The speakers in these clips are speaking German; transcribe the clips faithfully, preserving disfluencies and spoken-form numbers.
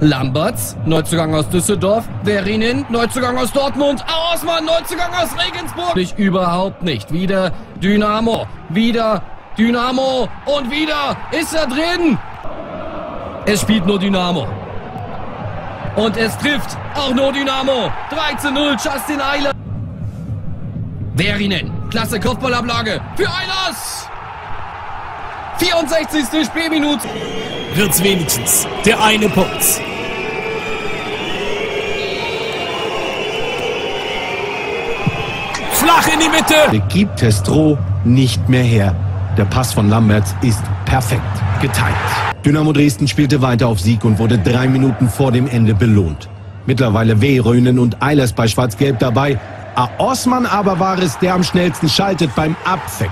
Lambertz, Neuzugang aus Düsseldorf. Väyrynen, Neuzugang aus Dortmund. Aosman, Neuzugang aus Regensburg. Nicht, überhaupt nicht. Wieder Dynamo. Wieder Dynamo. Und wieder ist er drin. Es spielt nur Dynamo. Und es trifft auch nur Dynamo. drei zu null, Justin Eilers. Väyrynen, klasse Kopfballablage für Eilers. vierundsechzigste Spielminute. Wird's wenigstens der eine Punkt. Flach in die Mitte. Der gibt Testroet nicht mehr her. Der Pass von Lambertz ist perfekt geteilt. Dynamo Dresden spielte weiter auf Sieg und wurde drei Minuten vor dem Ende belohnt. Mittlerweile Väyrynen und Eilers bei Schwarz-Gelb dabei. Aosman aber war es, der am schnellsten schaltet beim Abfekt.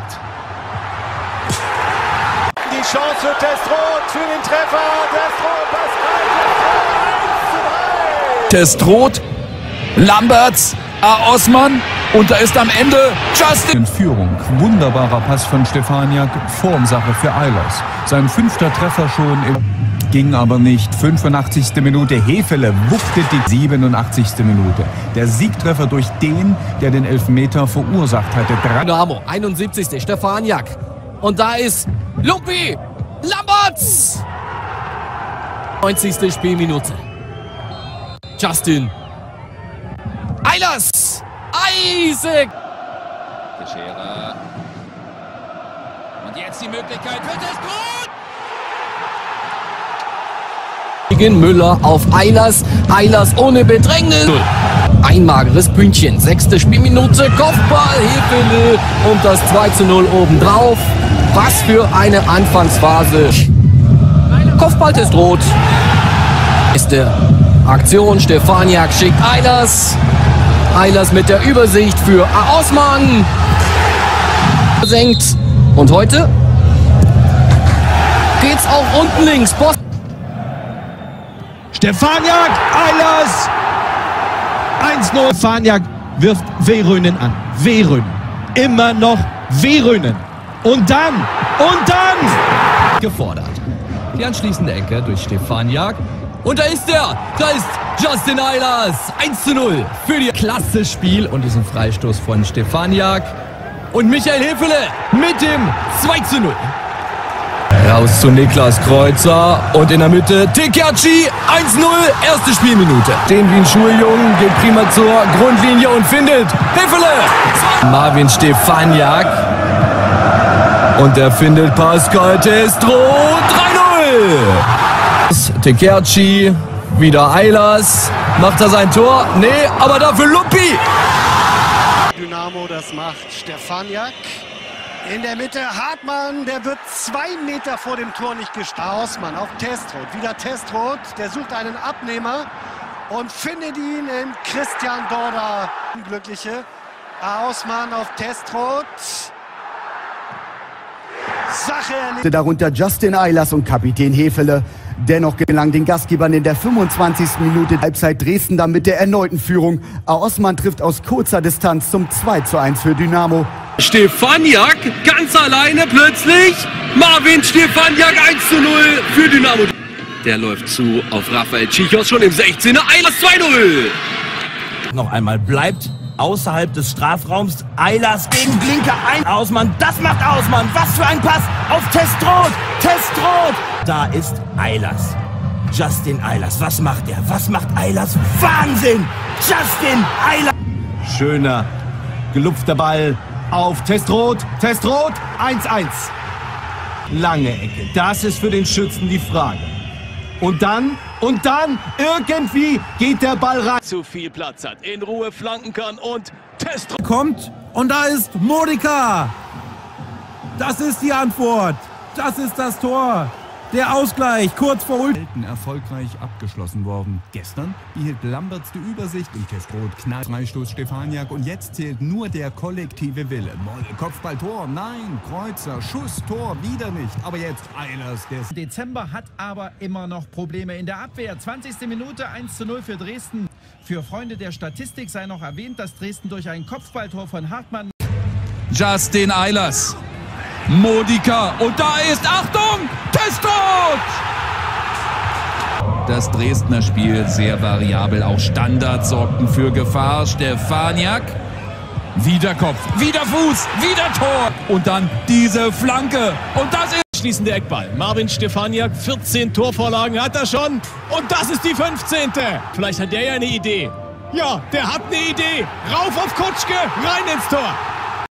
Die Chance für Testroet, für den Treffer. Testroet, Pascal Testroet, eins zu drei. Testroet, Lambertz, Aosman und da ist am Ende Justin. In Führung, wunderbarer Pass von Stefaniak, Formsache für Eilers. Sein fünfter Treffer schon, im ging aber nicht. fünfundachtzigste Minute, Hefele wuchtet die siebenundachtzigste Minute. Der Siegtreffer durch den, der den Elfmeter verursacht hatte. Dynamo, einundsiebzigste Stefaniak. Und da ist Lupi Lambertz. neunzigste Spielminute. Justin Eilers. Eisig. Scherer. Und jetzt die Möglichkeit für Testroet. Müller auf Eilers. Eilers ohne Bedrängnis. Ein mageres Pünktchen. Sechste Spielminute. Kopfball. Hefele. Und das zwei zu null obendrauf. Was für eine Anfangsphase. Kopfball Testroet. Erste Aktion. Stefaniak schickt Eilers. Eilers mit der Übersicht für Aosman. Senkt. Und heute geht's auch unten links. Boss. Stefaniak, Eilers. eins zu null. Stefaniak wirft Väyrynen an. Väyrynen. Immer noch Väyrynen. Und dann, und dann, gefordert. Die anschließende Ecke durch Stefaniak. Und da ist er, da ist Justin Eilers. eins zu null für die klasse Spiel und diesen Freistoß von Stefaniak. Und Michael Hefele mit dem zwei zu null. Raus zu Niklas Kreuzer und in der Mitte Tekerci, eins zu null, erste Spielminute. Stehen wie ein Schuljungen, geht prima zur Grundlinie und findet Hefele. Marvin Stefaniak. Und er findet Pascal Testroet, drei zu null. Tekerci, wieder Eilers. Macht er sein Tor? Nee, aber dafür Lupi. Dynamo, das macht Stefaniak. In der Mitte Hartmann, der wird zwei Meter vor dem Tor nicht gestoßen. Aosman auf Testroet, wieder Testroet. Der sucht einen Abnehmer und findet ihn in Christian Dorda. Unglückliche Aosman auf Testroet. Sache. Darunter Justin Eilers und Kapitän Hefele. Dennoch gelang den Gastgebern in der fünfundzwanzigsten Minute Halbzeit Dresden dann mit der erneuten Führung. Aosman trifft aus kurzer Distanz zum zwei zu eins für Dynamo. Stefaniak ganz alleine plötzlich. Marvin Stefaniak eins zu null für Dynamo. Der läuft zu auf Raphael Cichos schon im sechzehner. Eilers zwei zu null. Noch einmal bleibt außerhalb des Strafraums Eilers gegen Blinker ein. Aosman, das macht Aosman. Was für ein Pass auf Testroet. Testroet. Da ist Eilers. Justin Eilers. Was macht er? Was macht Eilers? Wahnsinn. Justin Eilers. Schöner, gelupfter Ball auf Testroet. Testroet. eins zu eins. Lange Ecke. Das ist für den Schützen die Frage. Und dann, und dann, irgendwie geht der Ball rein. Zu viel Platz hat, in Ruhe flanken kann und Testroet kommt und da ist Modica. Das ist die Antwort. Das ist das Tor. Der Ausgleich, kurz vor Ulm. Selten erfolgreich abgeschlossen worden. Gestern behielt Lambertz die Übersicht und Testroet knallt. Freistoß Stefaniak und jetzt zählt nur der kollektive Wille. Moll, Kopfball, Tor, nein, Kreuzer, Schuss, Tor, wieder nicht. Aber jetzt Eilers. Dezember hat aber immer noch Probleme in der Abwehr. zwanzigste Minute, eins zu null für Dresden. Für Freunde der Statistik sei noch erwähnt, dass Dresden durch ein Kopfballtor von Hartmann... Justin Eilers. Modica. Und da ist, Achtung, Testroet! das Dresdner Spiel sehr variabel. Auch Standards sorgten für Gefahr. Stefaniak. Wieder Kopf, wieder Fuß, wieder Tor. Und dann diese Flanke. Und das ist schließende Eckball. Marvin Stefaniak, vierzehn Torvorlagen hat er schon. Und das ist die fünfzehnte Vielleicht hat der ja eine Idee. Ja, der hat eine Idee. Rauf auf Kutschke, rein ins Tor.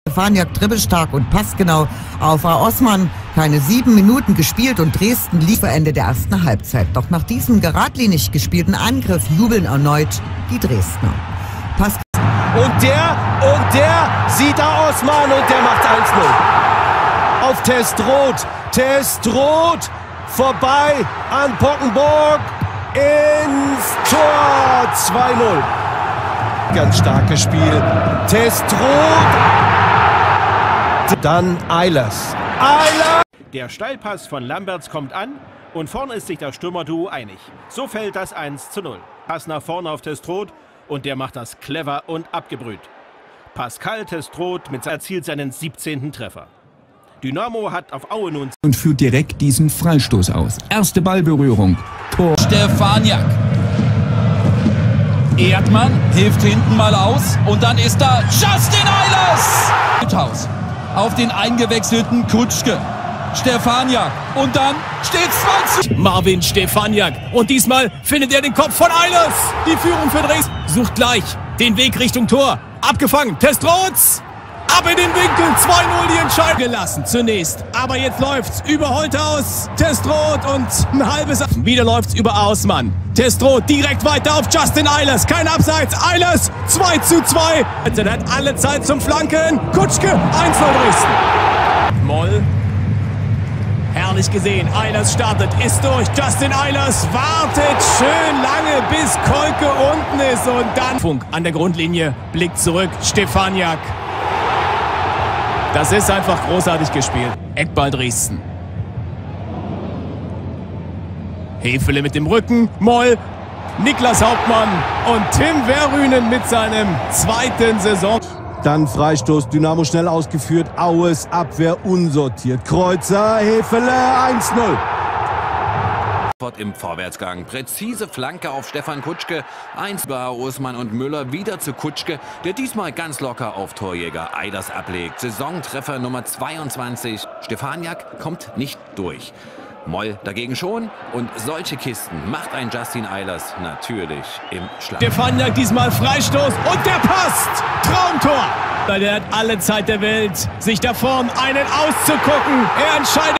Stefaniak dribbelstark und passgenau auf Aosman. Keine sieben Minuten gespielt und Dresden lief vor Ende der ersten Halbzeit. Doch nach diesem geradlinig gespielten Angriff jubeln erneut die Dresdner. Pascal und der, und der sieht Aosman und der macht eins null. Auf Testroet, Testroet, vorbei an Poggenburg, ins Tor, zwei null. Ganz starkes Spiel, Testroet, dann Eilers. Eilers! Der Steilpass von Lambertz kommt an und vorne ist sich das Stürmerduo einig. So fällt das eins zu null. Pass nach vorne auf Testroet. Und der macht das clever und abgebrüht. Pascal Testroet erzielt seinen siebzehnten Treffer. Dynamo hat auf Aue nun... Und führt direkt diesen Freistoß aus. Erste Ballberührung. Tor. Stefaniak. Erdmann hilft hinten mal aus. Und dann ist da Justin Eilers. Holthaus auf den eingewechselten Kutschke. Stefaniak. Und dann steht zwei zu... Marvin Stefaniak. Und diesmal findet er den Kopf von Eilers. Die Führung für Dresden. Sucht gleich den Weg Richtung Tor. Abgefangen. Testroet. Ab in den Winkel. zwei null die Entscheidung gelassen. Zunächst. Aber jetzt läuft's über Holthaus. Testroet und ein halbes... Wieder läuft's über Aosman. Testroet direkt weiter auf Justin Eilers. Kein Abseits. Eilers zwei zu zwei. Er hat alle Zeit zum Flanken. Kutschke eins null Dresden. Moll. Herrlich gesehen, Eilers startet, ist durch, Justin Eilers wartet schön lange, bis Kolke unten ist und dann... Funk an der Grundlinie, Blick zurück, Stefaniak. Das ist einfach großartig gespielt. Eckball Dresden. Hefele mit dem Rücken, Moll, Niklas Hauptmann und Tim Väyrynen mit seinem zweiten Saison. Dann Freistoß, Dynamo schnell ausgeführt, Aues Abwehr unsortiert. Kreuzer, Hefele, eins null. Im Vorwärtsgang, präzise Flanke auf Stefan Kutschke. eins bei Aosman und Müller, wieder zu Kutschke, der diesmal ganz locker auf Torjäger Eilers ablegt. Saisontreffer Nummer zweiundzwanzig. Stefaniak kommt nicht durch. Moll dagegen schon und solche Kisten macht ein Justin Eilers natürlich im Schlag. Stefaniak diesmal Freistoß und der passt! Traumtor! Weil er hat alle Zeit der Welt, sich davon einen auszugucken. Er entscheidet.